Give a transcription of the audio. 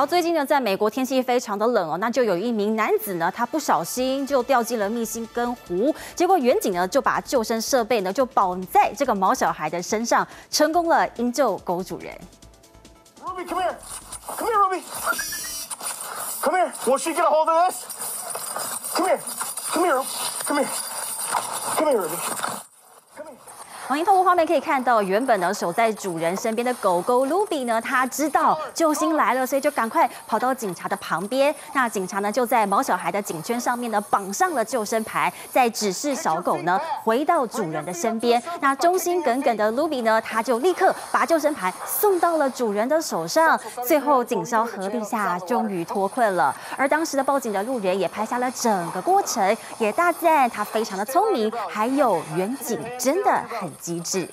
好，最近呢，在美国天气非常的冷哦，那就有一名男子呢，他不小心就掉进了密西根湖，结果远警呢就把救生设备呢就绑在这个毛小孩的身上，成功了营救狗主人。Luby, come here, come here, Luby, come here. Will she get a hold of this? Come here, come here, come here, come here, Luby. 好，您透过画面可以看到，原本呢守在主人身边的狗狗 Luby 呢，它知道救星来了，所以就赶快跑到警察的旁边。那警察呢就在毛小孩的颈圈上面呢绑上了救生牌，再指示小狗呢回到主人的身边。那忠心耿耿的 Luby 呢，它就立刻把救生牌送到了主人的手上。最后警消合力下，终于脱困了。而当时的报警的路人也拍下了整个过程，也大赞他非常的聪明，还有远景真的很。 机制。